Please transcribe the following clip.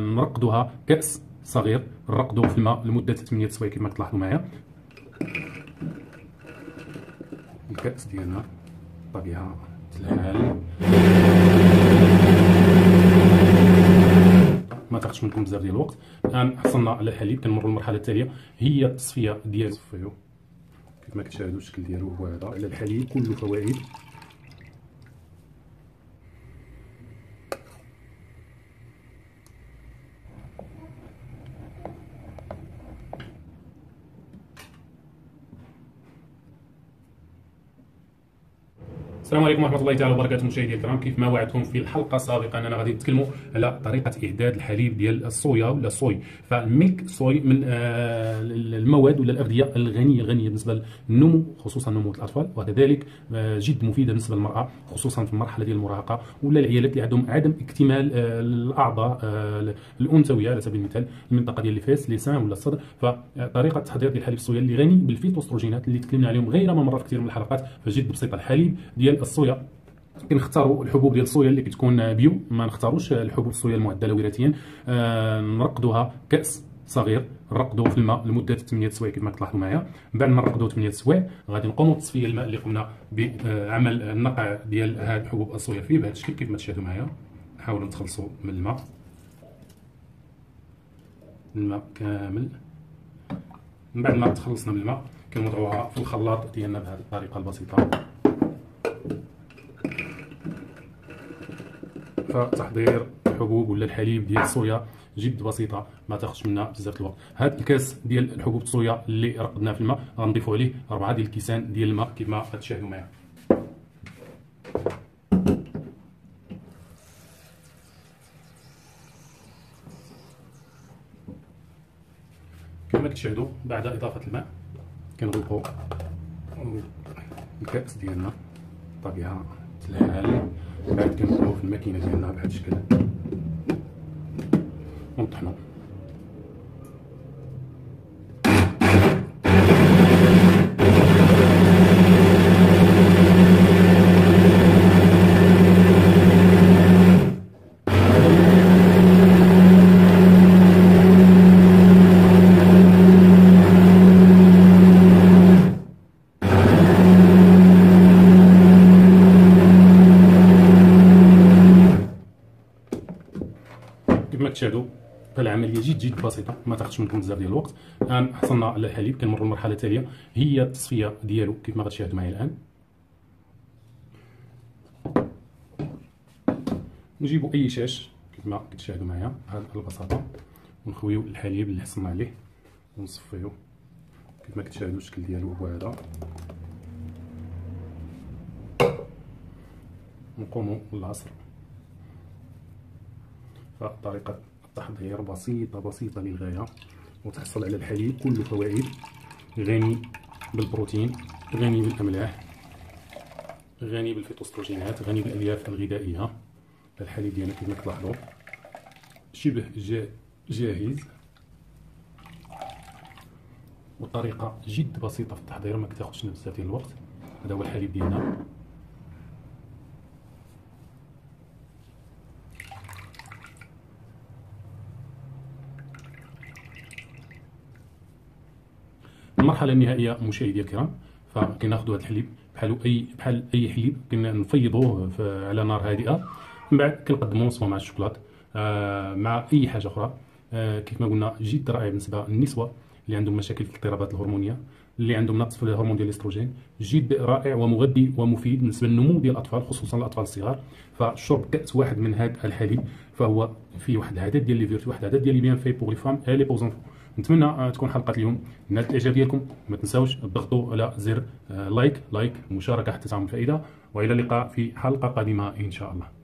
نرقدوها كأس صغير، نرقدو في الماء لمدة 8 سوايع كما تلاحظوا معايا. الكأس ديالنا طبيعة الحال، ما تاخذش منكم بزاف ديال الوقت. الان حصلنا على حليب، كنمروا للمرحلة التالية هي التصفية ديال الصفيو. كما كتشاهدوا الشكل ديالو هو هذا، على الحليب كله فوائد. السلام عليكم ورحمه الله تعالى وبركاته مشاهدينا الكرام. كيف ما وعدتكم في الحلقه السابقه اننا غادي نتكلموا على طريقه اعداد الحليب ديال الصويا ولا الصوي. فالميلك صوي من المواد ولا الاغذيه الغنيه بالنسبه للنمو، خصوصا نمو الاطفال، وكذلك جد مفيده بالنسبه للمراه، خصوصا في المرحله ديال المراهقه ولا العيالات اللي عندهم عدم اكتمال الاعضاء الانثويه على سبيل المثال، المنطقه ديال الفاس، اللسان ولا الصدر. فطريقه تحضير الحليب الصويا اللي غني بالفيتوستروجينات اللي تكلمنا عليهم غير ما مرات كثير من الحلقات، فجد بسيطه. الحليب ديال الصويا كنختاروا الحبوب ديال الصويا اللي كتكون بيو، ما نختاروش الحبوب الصويا المعدله وراثيا. نرقدوها كاس صغير، نرقدو في الماء لمده 8 سوايع كما كتلاحظوا معايا. بعد ما نرقدو 8 سوايع غادي نقوموا بتصفيه الماء اللي قمنا بعمل النقع ديال هاد الحبوب الصويا فيه بهذا الشكل كيف ما تشاهدوا معايا. نحاولوا نتخلصوا من الماء كامل. من بعد ما تخلصنا من الماء كنوضعوها في الخلاط ديالنا بهذه الطريقه البسيطه. فتحضير الحبوب ولا الحليب ديال الصويا جد بسيطه، ما تاخذش منا بزاف الوقت. هاد الكاس ديال الحبوب الصويا اللي رقدناه في الماء غنضيفوا عليه 4 ديال الكيسان ديال الماء كما تشاهدوا معايا. كما كتشاهدوا بعد اضافه الماء كنغلقوا الكاس ديالنا بطبيعه الحال. بعد كنحطوه في الماكينه ديالنا بهذا الشكل ونطحنو. تشاهدوا العمليه جد بسيطه، ما تاخذش منكم بزاف ديال الوقت. الان حصلنا على الحليب، كنمروا للمرحله التاليه هي التصفيه ديالو كيف ما غتشاهدوا معايا. الان نجيبوا اي شاش كيف ما كتشاهدوا معايا بهذه البساطه، ونخويو الحليب اللي حصلنا عليه ونصفيوه كيف ما كتشاهدوا الشكل ديالو هو هذا. نقوموا بالعصر. فطريقة التحضير بسيطة للغاية، وتحصل على الحليب كله فوائد، غني بالبروتين، غني بالأملاح، غني بالفيتوستروجينات، غني بالألياف الغذائية. الحليب ديالنا كما كتلاحظوا شبه جاهز، والطريقة جد بسيطة في التحضير، ما كتاخدش بزاف ديال الوقت. هذا هو الحليب ديالنا. المرحله النهائيه مشاهدي الكرام، فكناخذوا هذا الحليب بحال اي حليب، كنفيضوه على نار هادئه. من بعد كنقدموه سواء مع الشوكولاته مع اي حاجه اخرى. كيف ما قلنا جد رائع بالنسبه للنسوه اللي عندهم مشاكل في الاضطرابات الهرمونيه، اللي عندهم نقص في الهرمون ديال الاستروجين. جد رائع ومغذي ومفيد بالنسبه للنمو ديال الاطفال، خصوصا الاطفال الصغار. فشرب كاس واحد من هذا الحليب فهو فيه واحد العدد ديال لي فيرتو، واحد العدد ديال لي بيان في بوغ لي فام اي لي بوزونفون. نتمنى تكون حلقه اليوم نالت الاعجاب ديالكم. ما تنساوش تضغطوا على زر لايك، مشاركه حتى تعم الفائده. والى اللقاء في حلقه قادمه ان شاء الله.